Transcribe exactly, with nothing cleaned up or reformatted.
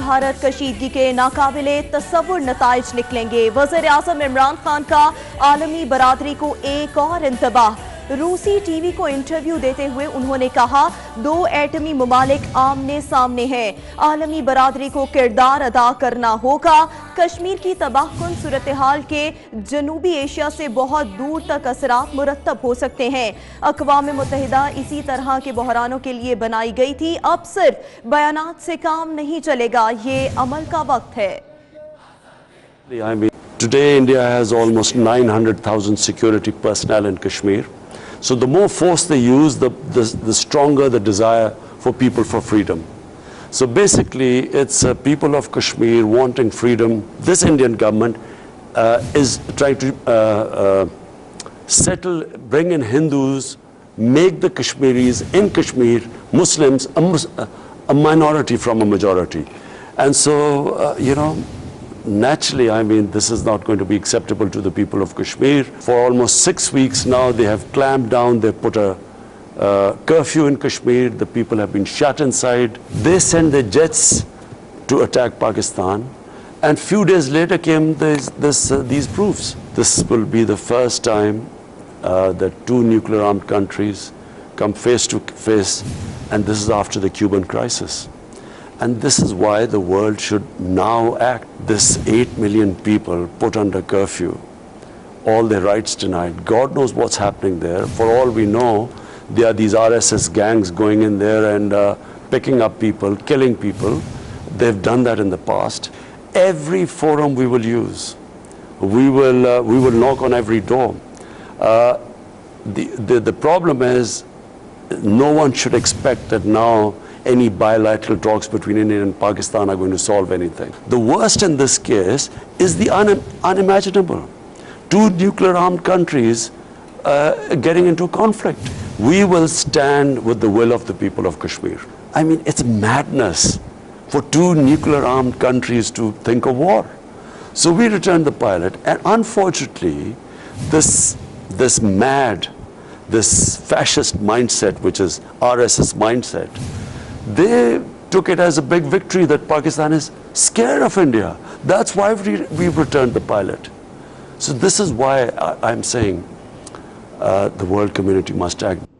भारत कशीदगी के नाकाबिले तसव्वुर नताइज निकलेंगे। वज़ीर आज़म इमरान खान का आलमी बरादरी को एक और इंतबाह। रूसी टीवी को इंटरव्यू देते हुए उन्होंने कहा, दो एटमी ममालिक आमने सामने हैं, आलमी बरादरी को किरदार अदा करना होगा। कश्मीर की तबाहकुन सूरत हाल के जनूबी एशिया से बहुत दूर तक असरात मुरतब हो सकते हैं। अक़वाम मुत्तहिदा इसी तरह के बहरानों के लिए बनाई गई थी, अब सिर्फ बयानात से काम नहीं चलेगा, ये अमल का वक्त है। Today India has almost nine hundred thousand security personnel in Kashmir. So the more force they use, the, the, the stronger the desire for people for freedom. So basically, it's uh, people of Kashmir wanting freedom. This Indian government uh, is trying to uh, uh, settle, bring in Hindus, make the Kashmiris in Kashmir, Muslims, a, a minority from a majority. And so, uh, you know, naturally, I mean, this is not going to be acceptable to the people of Kashmir. For almost six weeks now, they have clamped down, they put a Uh, curfew in Kashmir, the people have been shut inside. They sent their jets to attack Pakistan, and few days later came this, this, uh, these proofs. This will be the first time uh, that two nuclear armed countries come face to face, and this is after the Cuban crisis. And this is why the world should now act. This eight million people put under curfew, all their rights denied. God knows what's happening there. For all we know, there are these R S S gangs going in there and uh, picking up people, killing people. They've done that in the past. Every forum we will use, we will, uh, we will knock on every door. Uh, the, the, the problem is, no one should expect that now any bilateral talks between India and Pakistan are going to solve anything. The worst in this case is the un unimaginable. Two nuclear armed countries uh, getting into conflict. We will stand with the will of the people of Kashmir. I mean, it's madness for two nuclear armed countries to think of war. So we returned the pilot, and unfortunately, this, this mad, this fascist mindset, which is R S S mindset, they took it as a big victory that Pakistan is scared of India. That's why we, we returned the pilot. So this is why I, I'm saying, Uh, the world community must act.